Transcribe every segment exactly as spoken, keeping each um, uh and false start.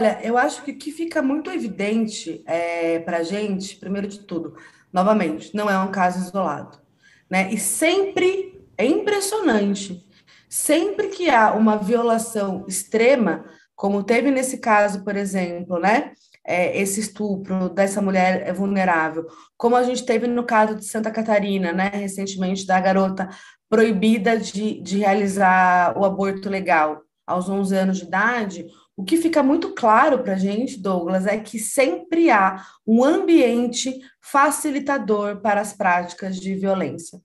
Olha, eu acho que o que fica muito evidente é, para a gente, primeiro de tudo, novamente, não é um caso isolado, né? E sempre é impressionante, sempre que há uma violação extrema, como teve nesse caso, por exemplo, né? É, esse estupro dessa mulher vulnerável, como a gente teve no caso de Santa Catarina, né? Recentemente, da garota proibida de, de realizar o aborto legal aos onze anos de idade. O que fica muito claro para a gente, Douglas, é que sempre há um ambiente facilitador para as práticas de violência.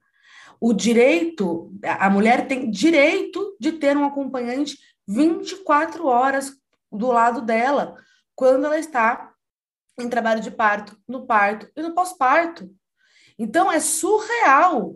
O direito, a mulher tem direito de ter um acompanhante vinte e quatro horas do lado dela, quando ela está em trabalho de parto, no parto e no pós-parto. Então, é surreal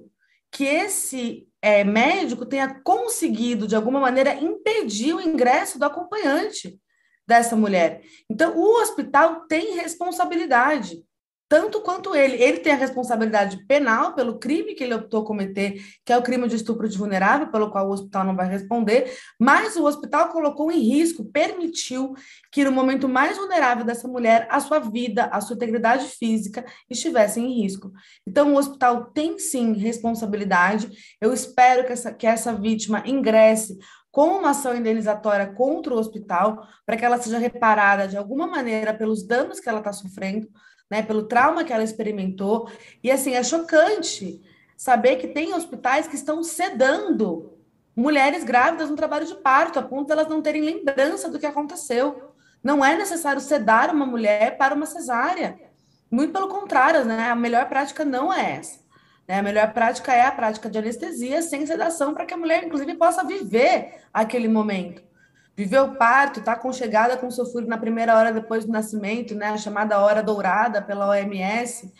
que esse é, médico tenha conseguido, de alguma maneira, impedir o ingresso do acompanhante dessa mulher. Então, o hospital tem responsabilidade, tanto quanto ele. Ele tem a responsabilidade penal pelo crime que ele optou cometer, que é o crime de estupro de vulnerável, pelo qual o hospital não vai responder, mas o hospital colocou em risco, permitiu que no momento mais vulnerável dessa mulher, a sua vida, a sua integridade física estivessem em risco. Então, o hospital tem, sim, responsabilidade. Eu espero que essa, que essa vítima ingresse com uma ação indenizatória contra o hospital, para que ela seja reparada de alguma maneira pelos danos que ela está sofrendo, né, pelo trauma que ela experimentou. E, assim, é chocante saber que tem hospitais que estão sedando mulheres grávidas no trabalho de parto, a ponto de elas não terem lembrança do que aconteceu. Não é necessário sedar uma mulher para uma cesárea. Muito pelo contrário, né? A melhor prática não é essa, né? A melhor prática é a prática de anestesia sem sedação, para que a mulher, inclusive, possa viver aquele momento. Viver o parto, tá aconchegada com o seu filho na primeira hora depois do nascimento, né? A chamada hora dourada pela O M S.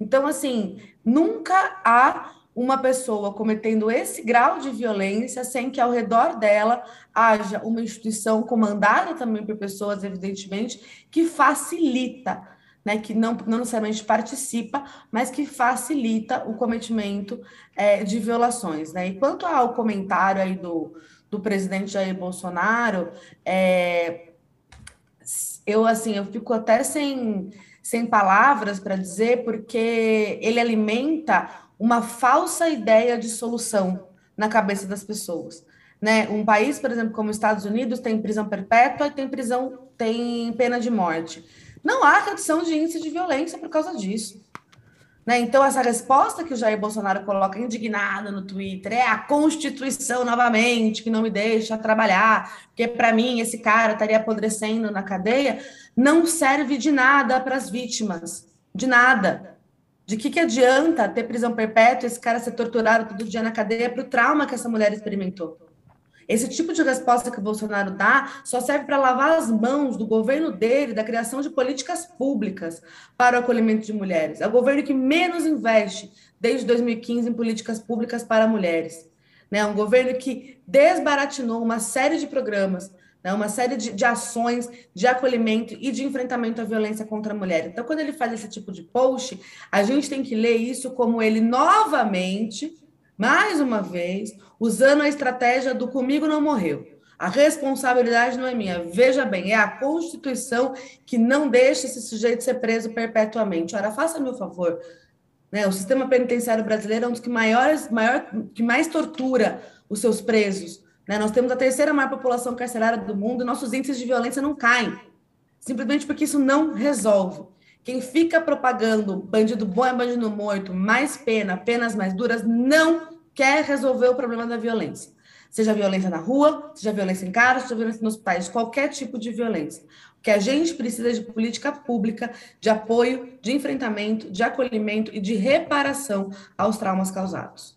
Então, assim, nunca há uma pessoa cometendo esse grau de violência sem que ao redor dela haja uma instituição comandada também por pessoas, evidentemente, que facilita, né? Que não, não necessariamente participa, mas que facilita o cometimento é, de violações, né? E quanto ao comentário aí do... do presidente Jair Bolsonaro, é, eu, assim, eu fico até sem, sem palavras para dizer, porque ele alimenta uma falsa ideia de solução na cabeça das pessoas, né? Um país, por exemplo, como os Estados Unidos, tem prisão perpétua e tem prisão, tem pena de morte. Não há redução de índice de violência por causa disso, né? Então, essa resposta que o Jair Bolsonaro coloca indignada no Twitter é a Constituição, novamente, que não me deixa trabalhar, porque, para mim, esse cara estaria apodrecendo na cadeia, não serve de nada para as vítimas, de nada. De que, que adianta ter prisão perpétua, esse cara ser torturado todo dia na cadeia para o trauma que essa mulher experimentou? Esse tipo de resposta que o Bolsonaro dá só serve para lavar as mãos do governo dele, da criação de políticas públicas para o acolhimento de mulheres. É o governo que menos investe desde dois mil e quinze em políticas públicas para mulheres, né? É um governo que desbaratinou uma série de programas, né? Uma série de, de ações de acolhimento e de enfrentamento à violência contra a mulher. Então, quando ele faz esse tipo de post, a gente tem que ler isso como ele novamente... mais uma vez, usando a estratégia do comigo não morreu. A responsabilidade não é minha. Veja bem, é a Constituição que não deixa esse sujeito ser preso perpetuamente. Ora, faça-me o favor, né? O sistema penitenciário brasileiro é um dos que, maiores, maior, que mais tortura os seus presos, né? Nós temos a terceira maior população carcerária do mundo e nossos índices de violência não caem, simplesmente porque isso não resolve. Quem fica propagando bandido bom é bandido morto, mais pena, penas mais duras, não quer resolver o problema da violência. Seja violência na rua, seja violência em casa, seja violência nos hospitais, qualquer tipo de violência. O que a gente precisa é de política pública, de apoio, de enfrentamento, de acolhimento e de reparação aos traumas causados.